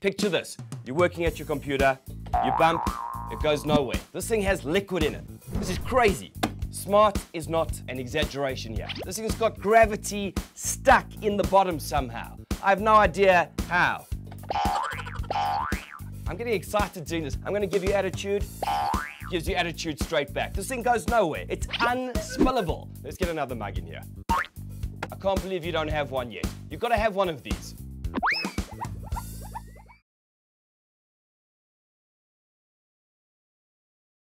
Picture this, you're working at your computer, you bump, it goes nowhere. This thing has liquid in it. This is crazy. Smart is not an exaggeration here. This thing's got gravity stuck in the bottom somehow. I have no idea how. I'm getting excited doing this. I'm going to give you attitude. Gives you attitude straight back. This thing goes nowhere. It's unspillable. Let's get another mug in here. I can't believe you don't have one yet. You've got to have one of these.